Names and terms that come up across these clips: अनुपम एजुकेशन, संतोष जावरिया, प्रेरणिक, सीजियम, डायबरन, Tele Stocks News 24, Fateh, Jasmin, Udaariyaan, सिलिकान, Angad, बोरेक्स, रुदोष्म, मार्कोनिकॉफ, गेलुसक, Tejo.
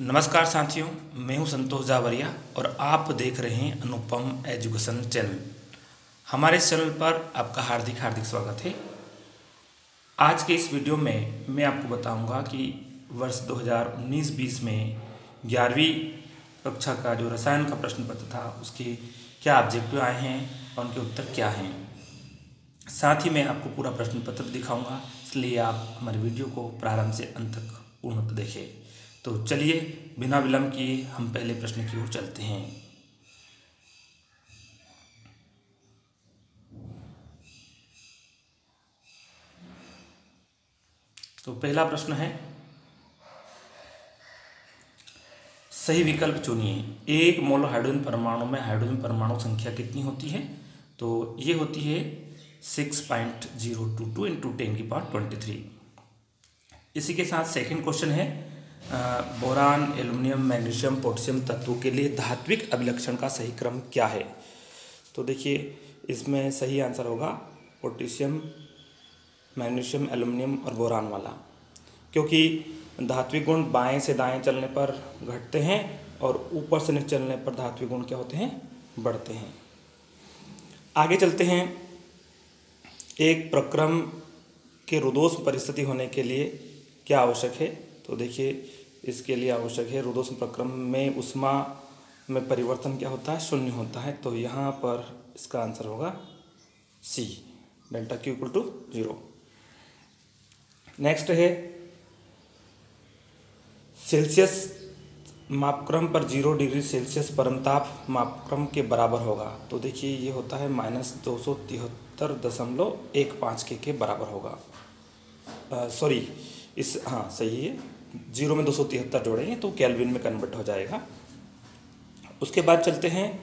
नमस्कार साथियों, मैं हूं संतोष जावरिया और आप देख रहे हैं अनुपम एजुकेशन चैनल। हमारे इस चैनल पर आपका हार्दिक स्वागत है। आज के इस वीडियो में मैं आपको बताऊंगा कि वर्ष 2019-20 में 11वीं कक्षा का जो रसायन का प्रश्न पत्र था उसके क्या ऑब्जेक्टिव आए हैं और उनके उत्तर क्या हैं। साथ ही मैं आपको पूरा प्रश्न पत्र दिखाऊंगा, इसलिए आप हमारे वीडियो को प्रारंभ से अंत तक पूर्णतः देखें। तो चलिए बिना विलंब किए हम पहले प्रश्न की ओर चलते हैं। तो पहला प्रश्न है, सही विकल्प चुनिए। एक मोल हाइड्रोजन परमाणु में हाइड्रोजन परमाणु संख्या कितनी होती है? तो ये होती है 6.022 इंटू 10 की पावर 23। इसी के साथ सेकंड क्वेश्चन है, बोरान, एल्युमिनियम, मैग्नीशियम, पोटेशियम तत्वों के लिए धात्विक अभिलक्षण का सही क्रम क्या है? तो देखिए, इसमें सही आंसर होगा पोटेशियम, मैग्नीशियम, एल्युमिनियम और बोरान वाला, क्योंकि धात्विक गुण बाएं से दाएं चलने पर घटते हैं और ऊपर से नीचे चलने पर धात्विक गुण क्या होते हैं? बढ़ते हैं। आगे चलते हैं। एक प्रक्रम के रुदोष्म परिस्थिति होने के लिए क्या आवश्यक है? तो देखिए, इसके लिए आवश्यक है रुदोष्म प्रक्रम में उष्मा में परिवर्तन क्या होता है? शून्य होता है। तो यहाँ पर इसका आंसर होगा सी, डेल्टा Q = 0। नेक्स्ट है, सेल्सियस मापक्रम पर 0 डिग्री सेल्सियस परमताप मापक्रम के बराबर होगा। तो देखिए, ये होता है -273.15 के बराबर होगा। सही है, 0 में 273 जोड़ेंगे तो केल्विन में कन्वर्ट हो जाएगा। उसके बाद चलते हैं,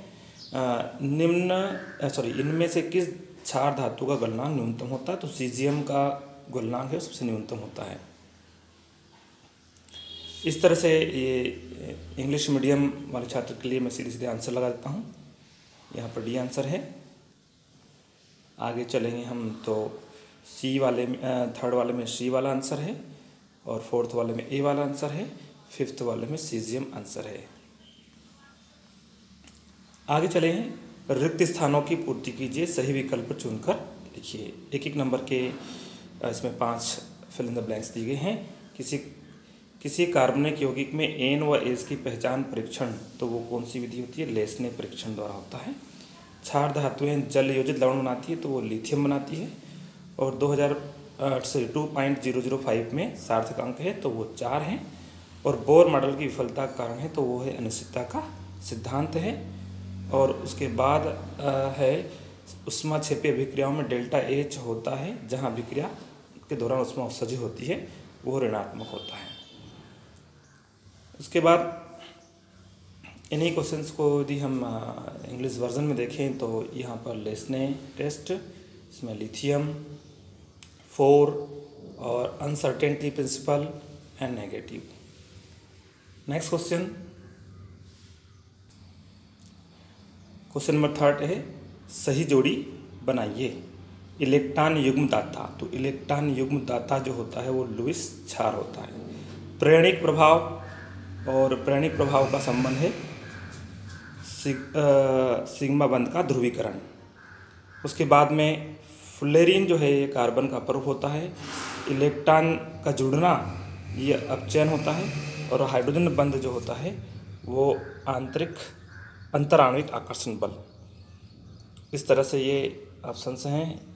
इनमें से किस क्षार धातु का गलनांक न्यूनतम होता है? तो सीजियम का गलनांक है सबसे न्यूनतम होता है। इस तरह से ये इंग्लिश मीडियम वाले छात्र के लिए मैं सीधे आंसर लगा देता हूँ। यहाँ पर डी आंसर है। आगे चलेंगे हम तो सी वाले में, थर्ड वाले में सी वाला आंसर है और फोर्थ वाले में ए वाला आंसर है, फिफ्थ वाले में सीजियम आंसर है। आगे चले हैं, रिक्त स्थानों की पूर्ति कीजिए, सही विकल्प चुनकर लिखिए। एक नंबर के इसमें 5 फिल इन द ब्लैंक्स दिए गए हैं। किसी कार्बनिक यौगिक में एन व एस की पहचान परीक्षण, तो वो कौन सी विधि होती है? लेसने परीक्षण द्वारा होता है। क्षार धातुएं जल योजित लवण बनाती है, तो वो लिथियम बनाती है। और 2.005 में सार्थक अंक है, तो वो 4 हैं। और बोर मॉडल की विफलता का कारण है, तो वो है अनिश्चितता का सिद्धांत है। और उसके बाद है, उष्मा क्षेपीय अभिक्रियाओं में डेल्टा H होता है, जहां अभिक्रिया के दौरान उष्मा उत्सर्जित होती है वो ऋणात्मक होता है। उसके बाद इन्हीं क्वेश्चंस को यदि हम इंग्लिश वर्जन में देखें तो यहाँ पर लेसने टेस्ट, इसमें लिथियम 4 और uncertainty principle and negative. Next question number 3 है, सही जोड़ी बनाइए। इलेक्ट्रॉन युग्म दाता, तो इलेक्ट्रॉन युग्म दाता जो होता है वो लुईस क्षार होता है। प्रेरणिक प्रभाव और प्रेरणिक प्रभाव का संबंध है सिग्मा बंध का ध्रुवीकरण। उसके बाद में फ्लोरीन जो है ये कार्बन का पर्व होता है। इलेक्ट्रॉन का जुड़ना ये अपचयन होता है। और हाइड्रोजन बंध जो होता है वो अंतराण्विक आकर्षण बल। इस तरह से ये ऑप्शंस हैं।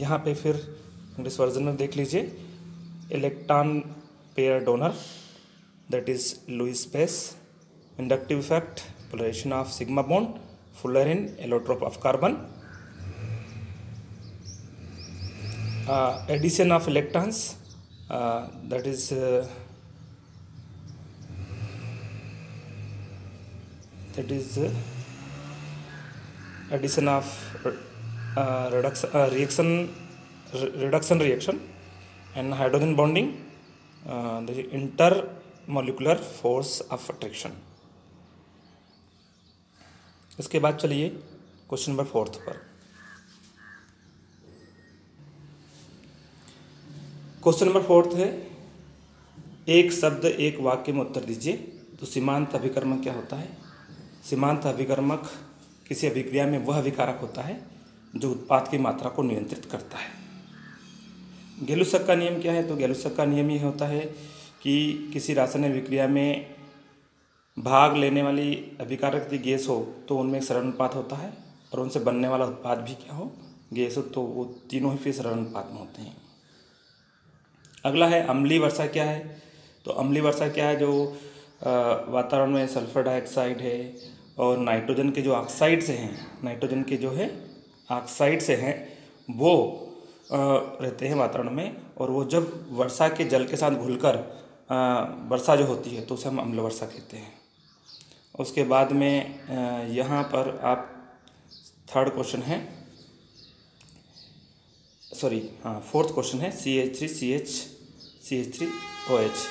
यहाँ पे फिर इंग्लिश वर्जन में देख लीजिए, electron pair donor that is Lewis base, inductive effect, polarisation of sigma bond, fluorine allotrope of carbon, addition of electrons that is addition of reduction and hydrogen bonding, inter molecular force of attraction. इसके बाद चलिए question number 4 पर। Question number 4 है, एक शब्द एक वाक्य में उत्तर दीजिए। तो सीमांत अभिकर्मक क्या होता है? सीमांत अभिकर्मक किसी अभिक्रिया में वह अभिकारक होता है जो उत्पाद की मात्रा को नियंत्रित करता है। गेलुसक का नियम क्या है? तो गेलुसक का नियम यह होता है कि किसी रासायनिक अभिक्रिया में भाग लेने वाली अभिकारक यदि गैस हो तो उनमें एक सरलनुपात होता है और उनसे बनने वाला उत्पाद भी क्या हो? गैस हो, तो वो तीनों ही फिर सरलनुपात में होते हैं। अगला है अम्लीय वर्षा क्या है? तो अम्लीय वर्षा क्या है? जो वातावरण में सल्फर डाइऑक्साइड है और नाइट्रोजन के जो ऑक्साइड से हैं, नाइट्रोजन के जो है ऑक्साइड से हैं, वो रहते हैं वातावरण में और वो जब वर्षा के जल के साथ घुलकर वर्षा जो होती है तो उसे हम अम्ल वर्षा कहते हैं। उसके बाद में यहाँ पर आप थर्ड क्वेश्चन है, सॉरी हाँ फोर्थ क्वेश्चन है CH3OH।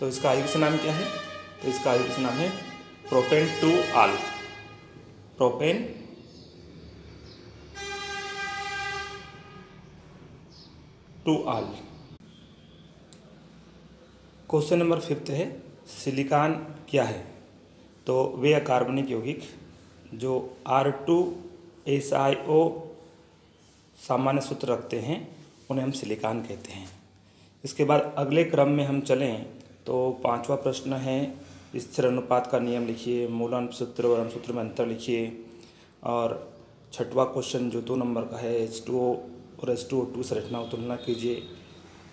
तो इसका आयु से नाम क्या है? तो इसका आयु से नाम है propane two ol. Question number 5 है सिलिकान क्या है? तो वे अकार्बनिक यौगिक जो R2SiO सामान्य सूत्र रखते हैं उन्हें हम सिलिकान कहते हैं। इसके बाद अगले क्रम में हम चलें तो 5वां प्रश्न है स्थिर अनुपात का नियम लिखिए, मूल अनुसूत्र और अनुसूत्र में अंतर लिखिए। और 6वां क्वेश्चन जो 2 नंबर का है H2O और H2O2 संरचना तुलना कीजिए।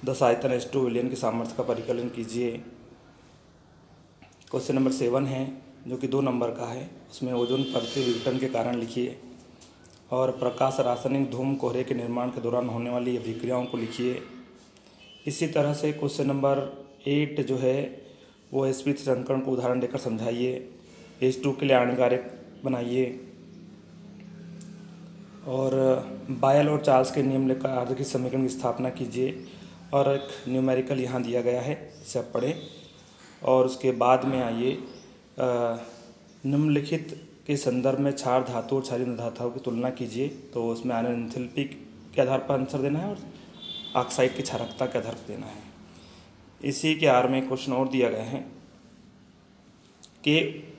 10 आयतन H2 विलयन की सामर्थ्य का परिकलन कीजिए। क्वेश्चन नंबर 7 है जो कि 2 नंबर का है, उसमें ओजोन परत के विघटन के कारण लिखिए और प्रकाश रासायनिक धूम कोहरे के निर्माण के दौरान होने वाली अभिक्रियाओं को लिखिए। इसी तरह से क्वेश्चन नंबर 8 जो है वो sp3 संकरण को उदाहरण देकर समझाइए। H2 के लिए आणविक आरेख बनाइए और बायल और चार्ल्स के नियम लेकर आर्द्रक समीकरण की स्थापना कीजिए। और एक न्यूमेरिकल यहाँ दिया गया है, इसे आप पढ़ें। और उसके बाद में आइए निम्नलिखित के संदर्भ में क्षार धातु और क्षारीय धातुओं की तुलना कीजिए। तो उसमें आयन एंथैल्पी के आधार पर आंसर देना है और ऑक्साइड की क्षारकता के आधार पर देना है। इसी के आर में क्वेश्चन और दिया गया है कि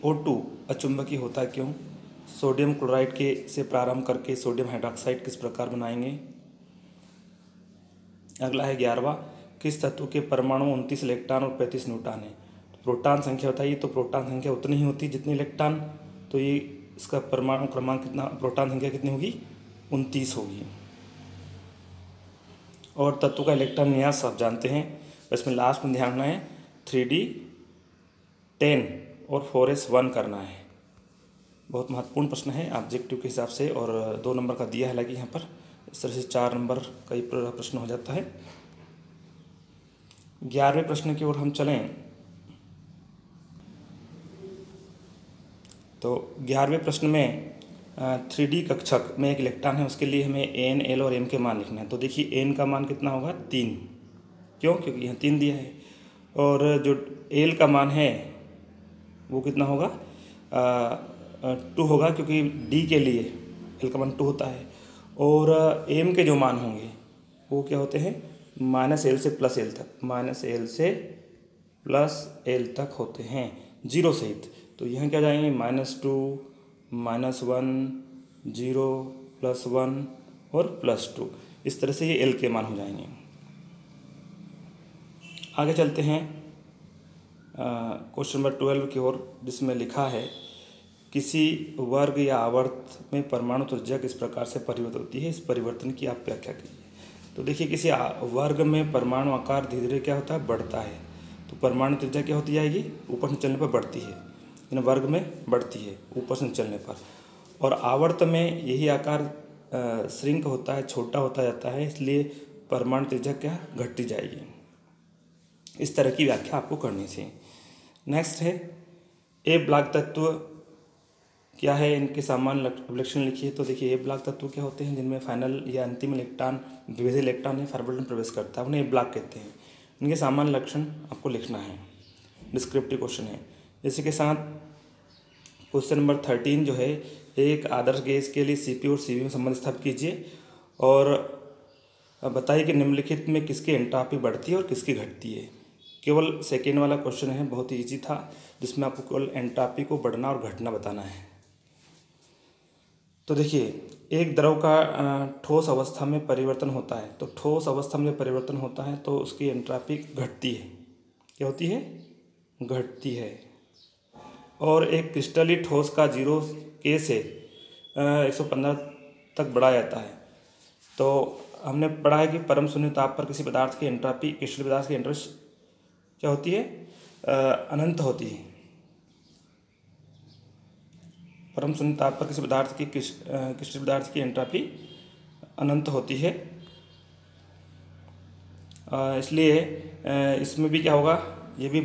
O2 अचुंबकीय होता क्यों? सोडियम क्लोराइड के से प्रारंभ करके सोडियम हाइड्रोक्साइड किस प्रकार बनाएंगे? अगला है 11वां, किस तत्व के परमाणु 29 इलेक्ट्रॉन और 35 न्यूट्रॉन है? प्रोटॉन संख्या बताइए। तो प्रोटॉन संख्या उतनी ही होती जितनी इलेक्ट्रॉन, तो ये इसका परमाणु क्रमांक कितना, प्रोटॉन संख्या कितनी होगी? 29 होगी। और तत्व का इलेक्ट्रॉन न्यास आप जानते हैं, इसमें लास्ट में ध्यान रखना है 3D10 और 4S1 करना है। बहुत महत्वपूर्ण प्रश्न है ऑब्जेक्टिव के हिसाब से और 2 नंबर का दिया है, हालांकि यहाँ पर इस तरह से 4 नंबर का ही प्रश्न हो जाता है। 11वें प्रश्न की ओर हम चलें तो 11वें प्रश्न में 3D कक्षक में एक इलेक्ट्रॉन है, उसके लिए हमें N, L और M के मान लिखना है। तो देखिए N का मान कितना होगा? 3। क्यों? क्योंकि यहाँ 3 दिया है। और जो L का मान है वो कितना होगा? 2 होगा, क्योंकि D के लिए L का मान 2 होता है। और M के जो मान होंगे वो क्या होते हैं? माइनस एल से प्लस एल तक होते हैं, 0 सहित। तो यहाँ क्या जाएंगे? -2, -1, 0, +1 और +2। इस तरह से ये L के मान हो जाएंगे। आगे चलते हैं क्वेश्चन नंबर 12 की ओर, जिसमें लिखा है किसी वर्ग या आवर्त में परमाणु त्रिज्या किस प्रकार से परिवर्तित होती है, इस परिवर्तन की आप व्याख्या कीजिए। तो देखिए किसी वर्ग में परमाणु आकार धीरे धीरे क्या होता है? बढ़ता है। तो परमाणु त्रिज्या क्या होती जाएगी? ऊपर से चलने पर बढ़ती है, यानी वर्ग में बढ़ती है ऊपर से चलने पर। और आवर्त में यही आकार श्रिंक होता है, छोटा होता जाता है, इसलिए परमाणु त्रिज्या क्या घटती जाएगी। इस तरह की व्याख्या आपको करनी थी। नेक्स्ट है ए ब्लॉक तत्व क्या है, इनके सामान्य अभिलक्षण लिखिए। तो देखिए ए ब्लॉक तत्व क्या होते हैं? जिनमें फाइनल या अंतिम इलेक्ट्रॉन विभेदी इलेक्ट्रॉन या फार्बल्टन प्रवेश करता है, उन्हें ए ब्लॉक कहते हैं। इनके सामान्य लक्षण आपको लिखना है, डिस्क्रिप्टिव क्वेश्चन है। इसी के साथ क्वेश्चन नंबर 13 जो है, एक आदर्श गैस के लिए Cp और Cv में संबंध स्थापित कीजिए और बताइए कि निम्नलिखित में किसकी एंट्रॉपी बढ़ती है और किसकी घटती है। केवल सेकेंड वाला क्वेश्चन है, बहुत ही ईजी था, जिसमें आपको केवल एंट्रॉपी को बढ़ना और घटना बताना है। तो देखिए, एक द्रव का ठोस अवस्था में परिवर्तन होता है, तो ठोस अवस्था में परिवर्तन होता है तो उसकी एंट्रॉपी घटती है। क्या होती है? घटती है। और एक क्रिस्टली ठोस का 0K से 115 तक बढ़ा जाता है। तो हमने पढ़ा है कि परम शून्य ताप पर किसी पदार्थ की एंट्रॉपी, क्रिस्टल पदार्थ की एंट्रॉपी क्या होती है? अनंत होती है। परम शून्य ताप पर किसी पदार्थ की क्रिस्टल पदार्थ की एंट्रॉपी अनंत होती है। इसलिए इसमें भी क्या होगा, ये भी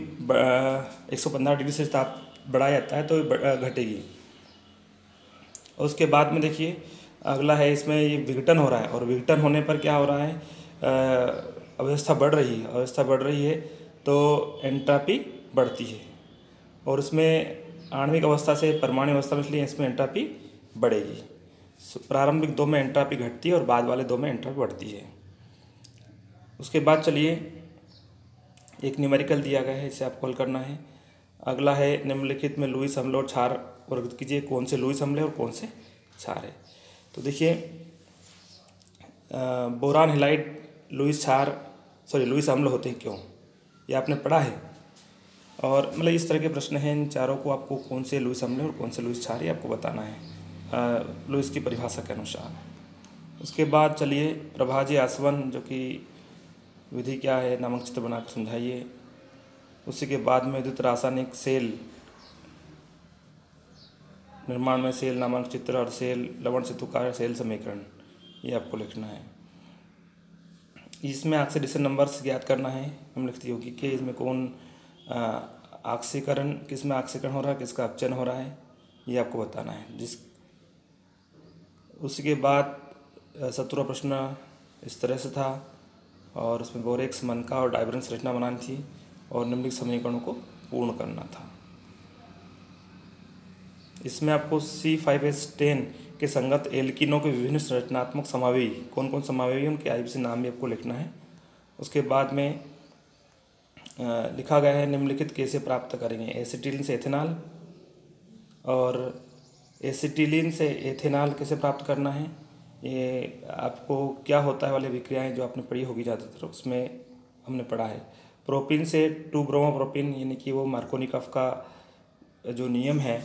115 डिग्री से ताप बढ़ाया जाता है तो घटेगी। और उसके बाद में देखिए अगला है, इसमें ये विघटन हो रहा है और विघटन होने पर क्या हो रहा है, अवस्था बढ़ रही है। अवस्था बढ़ रही है तो एंट्रॉपी बढ़ती है। और इसमें आणविक अवस्था से परमाणु अवस्था में, इसलिए इसमें एंट्रॉपी बढ़ेगी। प्रारंभिक दो में एंट्रॉपी घटती है और बाद वाले दो में एंट्रॉपी बढ़ती है। उसके बाद चलिए, एक न्यूमेरिकल दिया गया है, इसे आपको हल करना है। अगला है, निम्नलिखित में लुईस हमले और क्षार वर्णित कीजिए, कौन से लुईस हमले और कौन से क्षार है। तो देखिए, बोरान हैलाइड लुईस हमले होते हैं क्यों, ये आपने पढ़ा है। और मतलब इस तरह के प्रश्न हैं, इन चारों को आपको कौन से लुईस हमले और कौन से लुईस क्षार आपको बताना है लुईस की परिभाषा के अनुसार। उसके बाद चलिए, प्रभाजी आसवन जो कि विधि क्या है, नामक चित्र बनाकर समझाइए। उसी के बाद में विद्युत रासायनिक सेल निर्माण में सेल नामक चित्र और सेल लवण से तुकार सेल समीकरण, ये आपको लिखना है। इसमें ऑक्सीडेशन नंबर्स ज्ञात करना है निम्नलिखित यौगिक के, इसमें कौन ऑक्सीकरण, किसमें ऑक्सीकरण हो रहा है, किसका अपचयन हो रहा है, ये आपको बताना है। उसी के बाद 17वां प्रश्न इस तरह से था, और उसमें बोरेक्स मनका और डायबरन संरचना बनानी थी और निम्नलिखित समीकरणों को पूर्ण करना था। इसमें आपको C5H10 के संगत एल्कीनों के विभिन्न संरचनात्मक समावेय, कौन कौन समावेय, उनके IUPAC नाम भी आपको लिखना है। उसके बाद में लिखा गया है, निम्नलिखित कैसे प्राप्त करेंगे, एसिटिलीन से एथेनॉल, और एसिटिलीन से एथेनॉल कैसे प्राप्त करना है, ये आपको क्या होता है वाली विक्रियाएं जो आपने पढ़ी होगी ज़्यादातर, उसमें हमने पढ़ा है। प्रोपीन से 2 ब्रोमोप्रोपीन, यानी कि वो मार्कोनिकॉफ का जो नियम है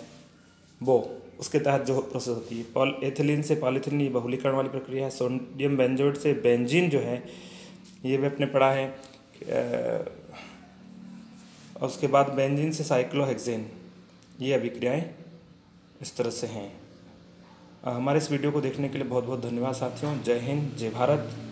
वो, उसके तहत जो प्रोसेस होती है। एथिलीन से पॉलीथिलीन, ये बहुलीकरण वाली प्रक्रिया है। सोडियम बेंजोएट से बेंजीन जो है, ये भी आपने पढ़ा है। और उसके बाद बेंजीन से साइक्लोहेक्सेन, ये अभिक्रियाएँ इस तरह से हैं। हमारे इस वीडियो को देखने के लिए बहुत बहुत धन्यवाद साथियों। जय हिंद, जय भारत।